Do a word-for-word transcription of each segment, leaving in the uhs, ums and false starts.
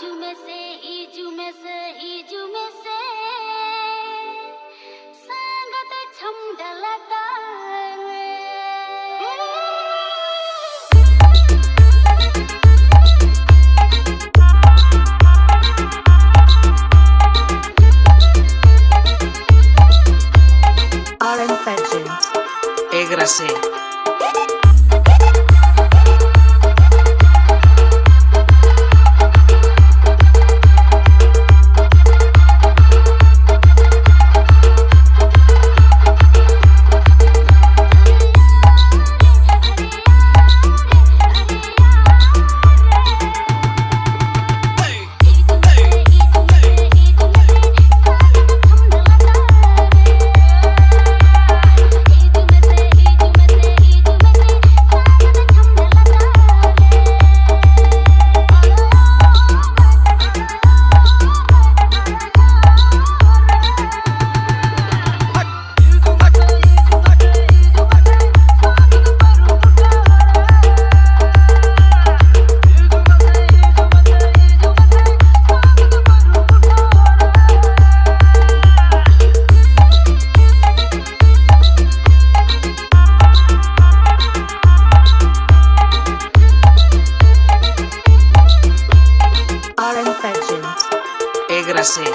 जुमे से ही जुमे से ही जुमे से संगत छम डलता Egrasé Egrasé.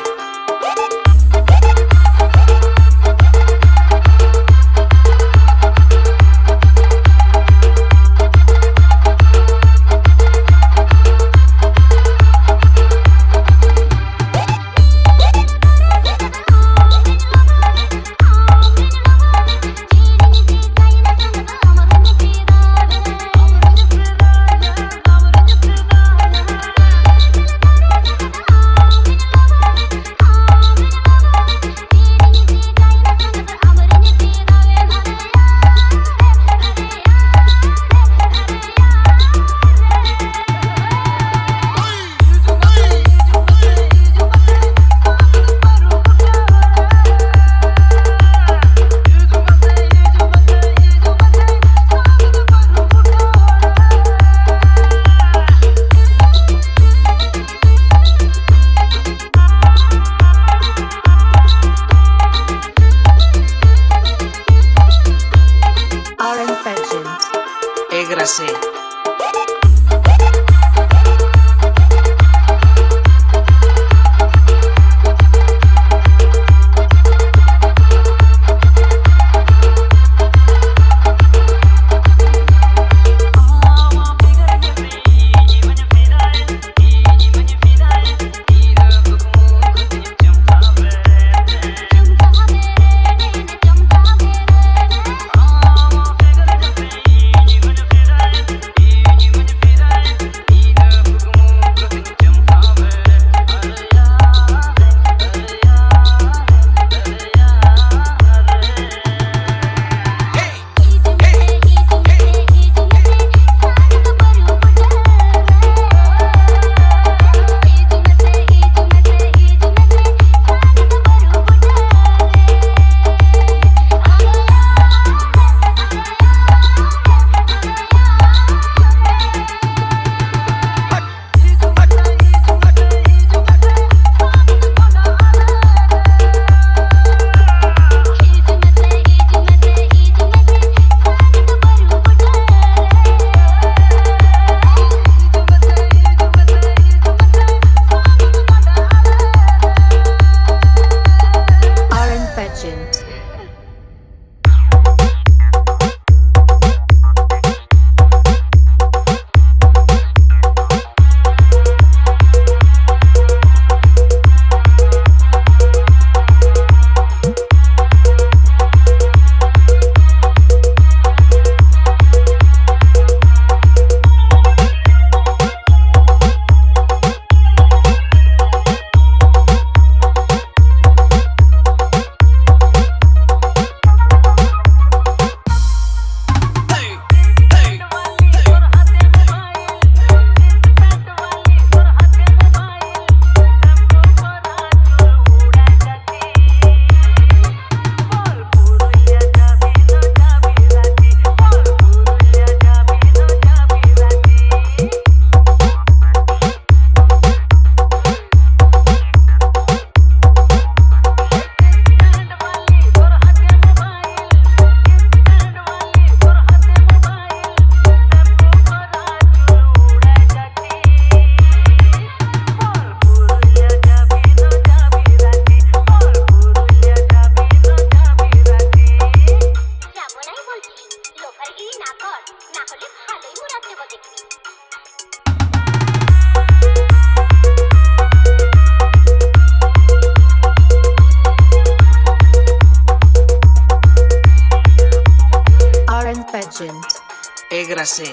desgracé.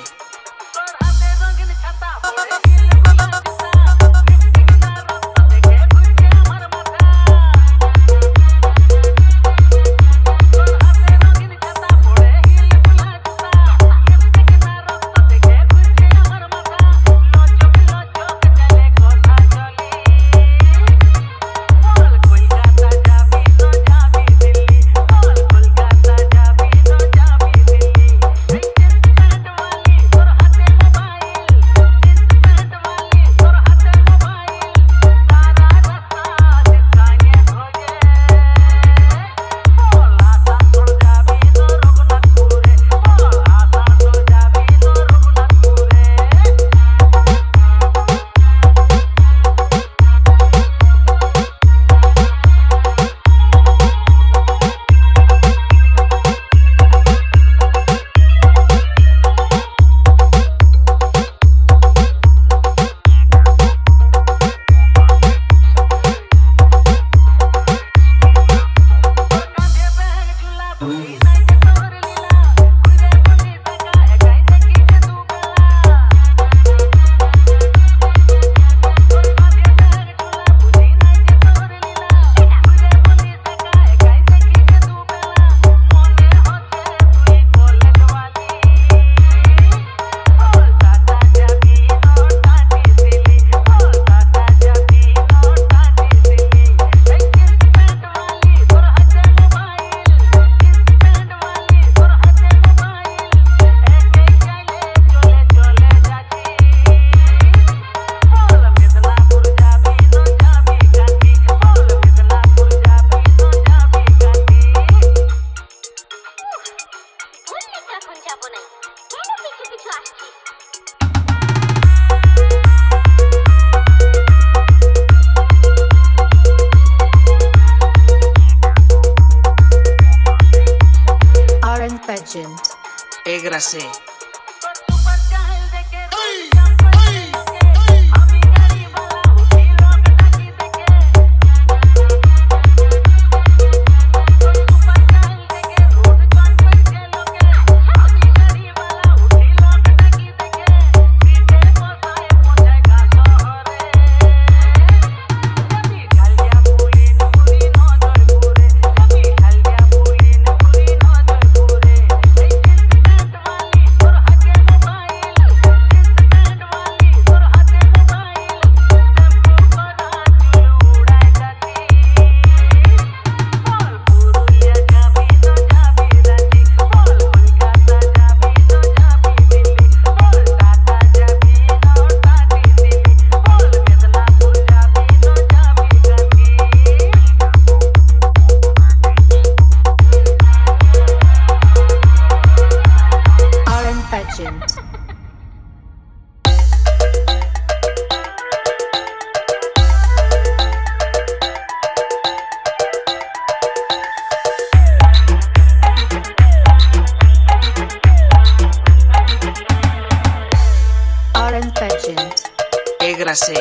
Legend. Egrasé. Egrasé.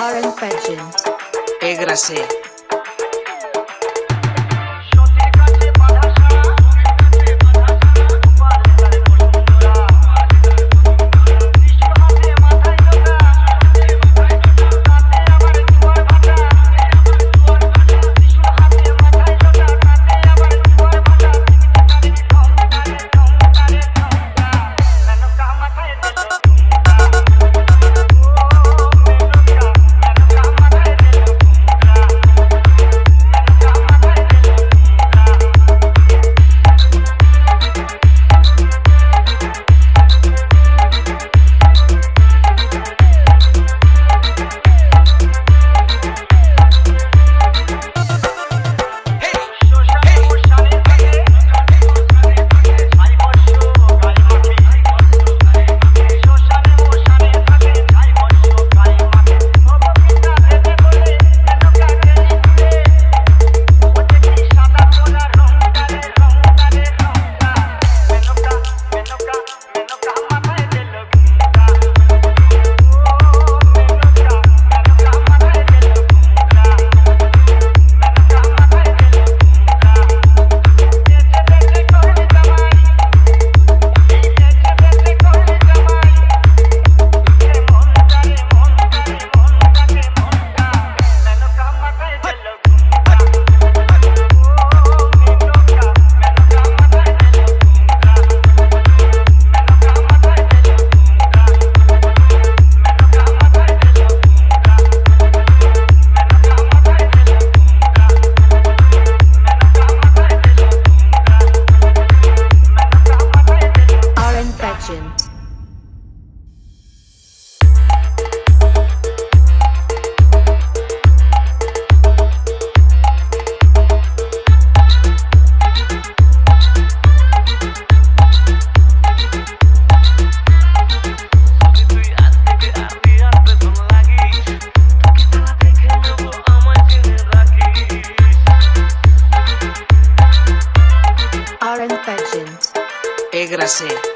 are infections. Égrase. Égrase. Égrase.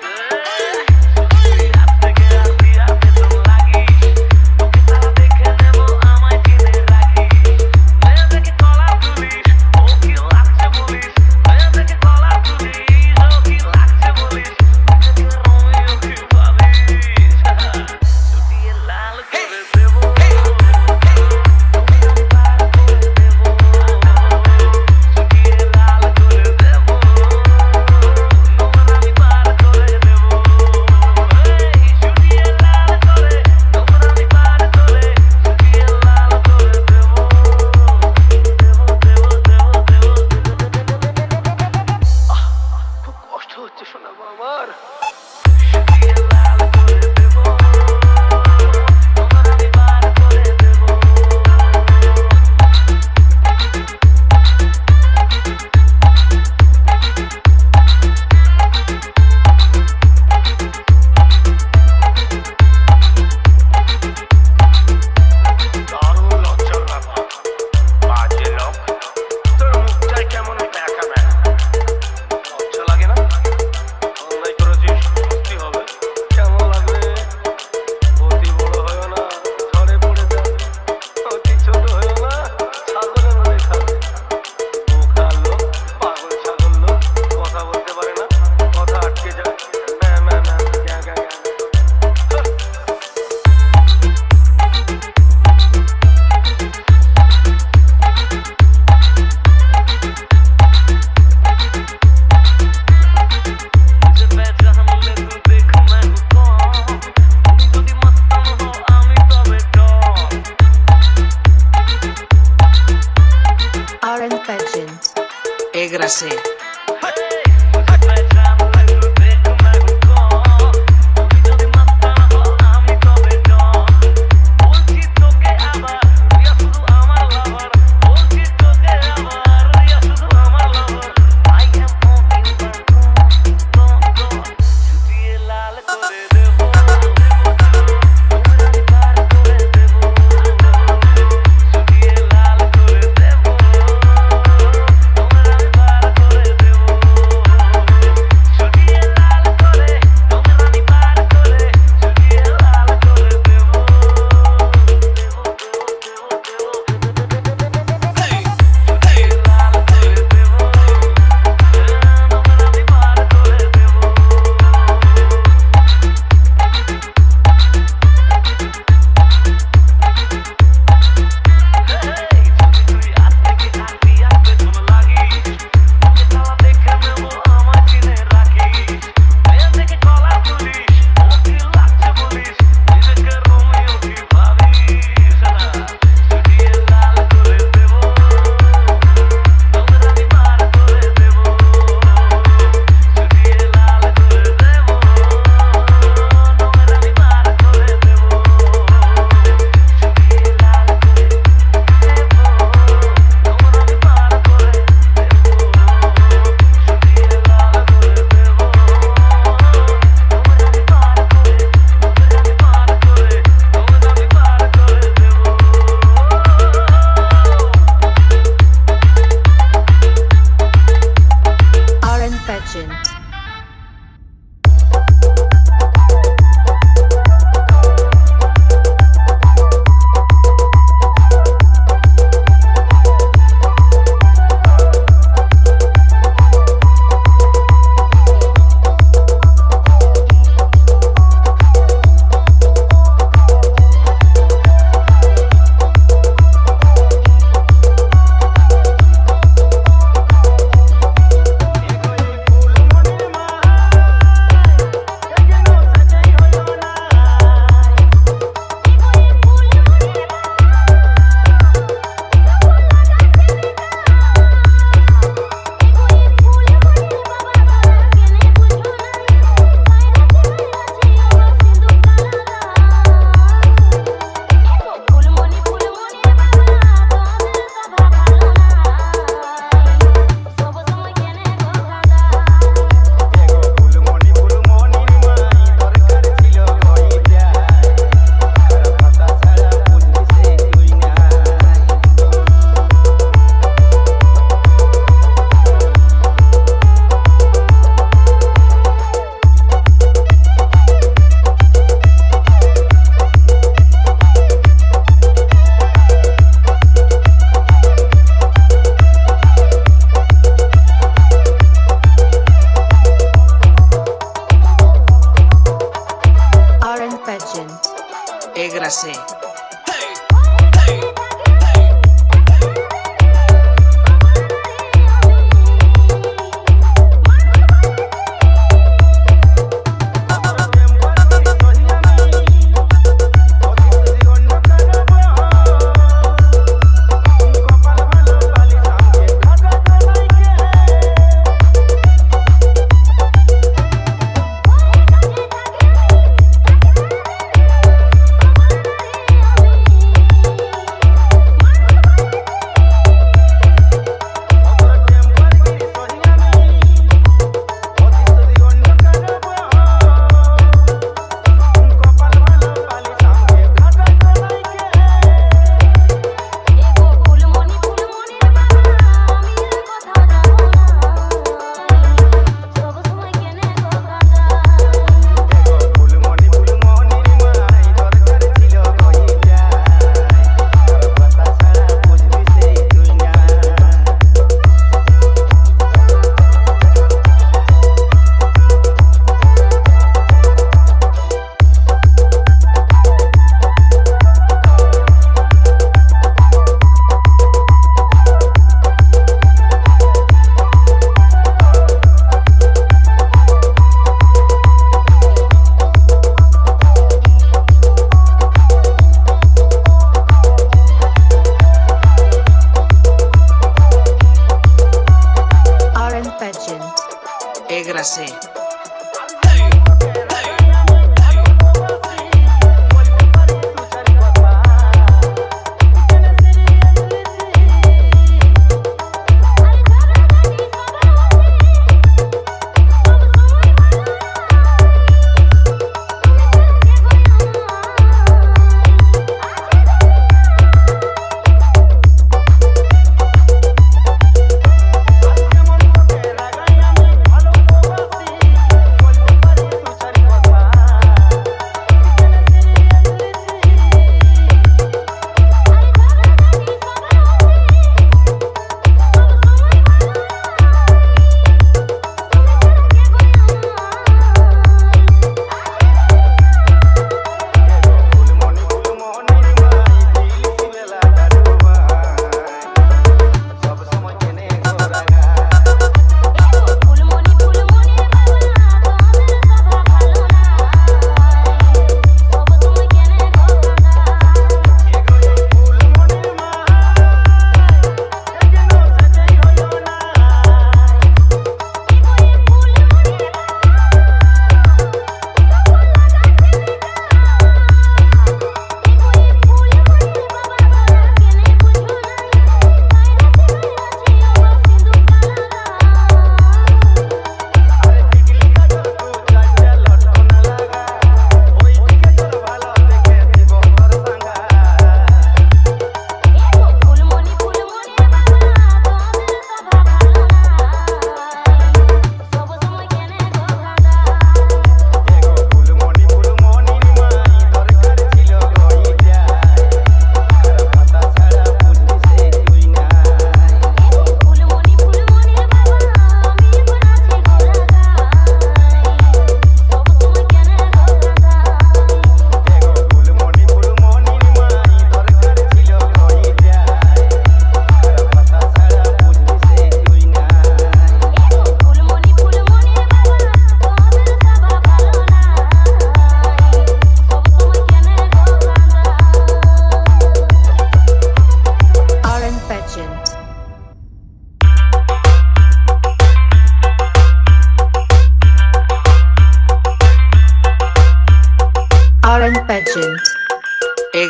Jesse.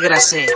Gracias.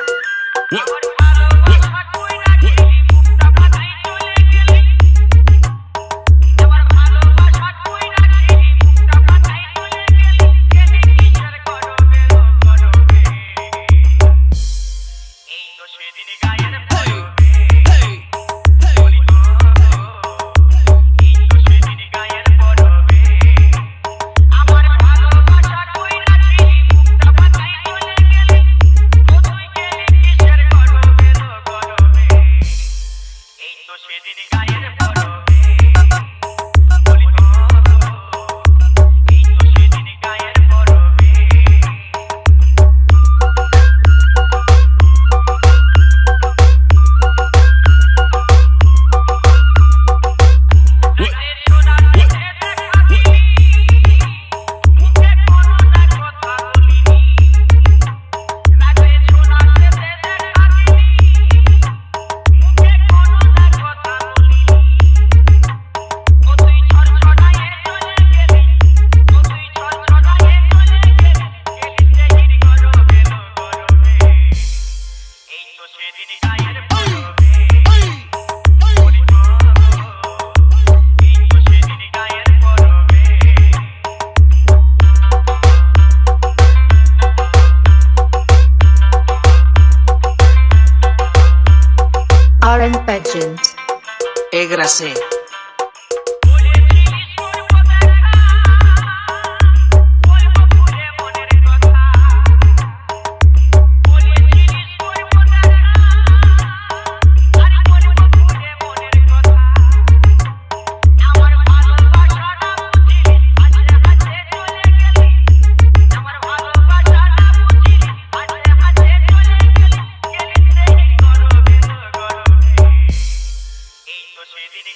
Gracias.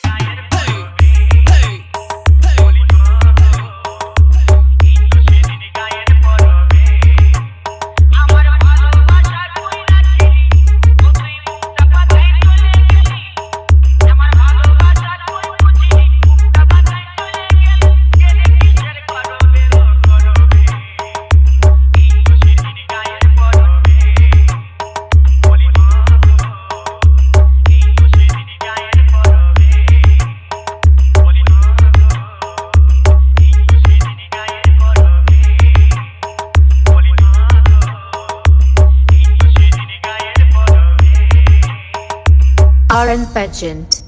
I star and pageant.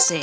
Clase.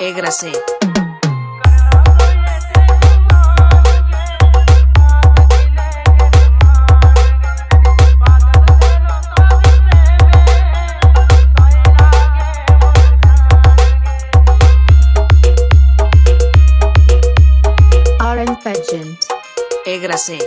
Égrase. Aaron Pageant. Égrase. Pageant.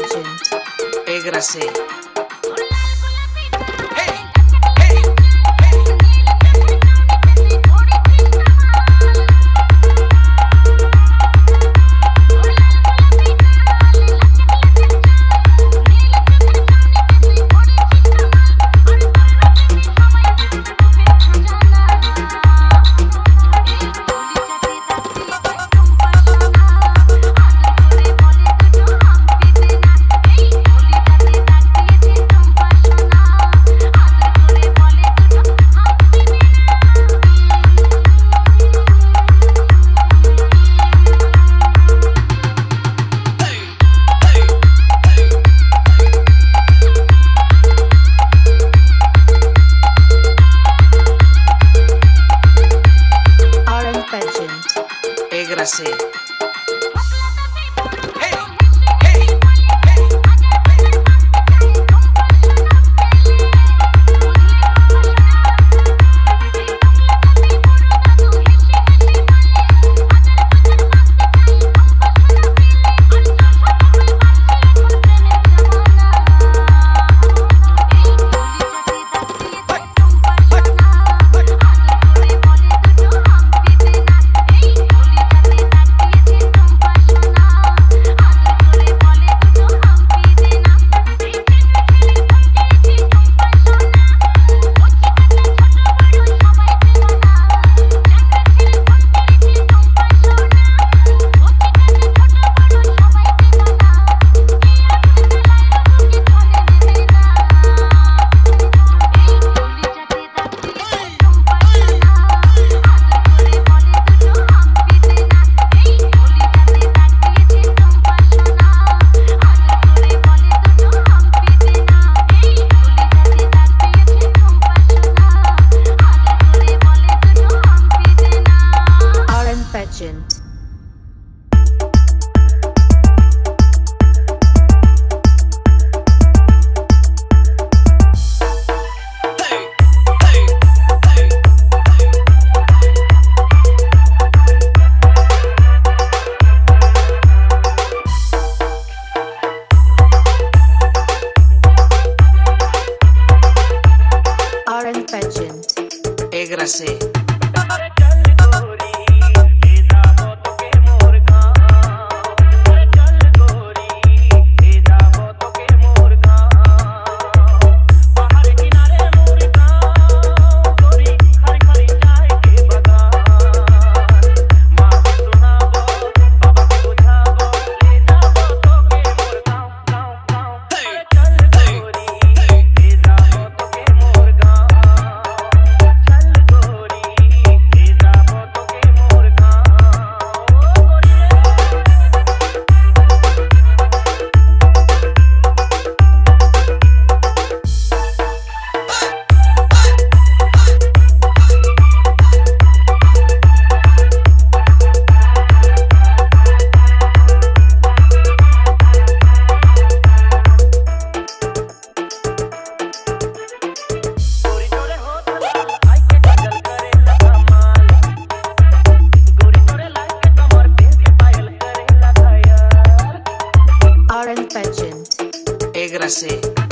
Legend, Egrasé. Egrasé. Legend. Orange Legend. Egrasé. Legend. Egrasé.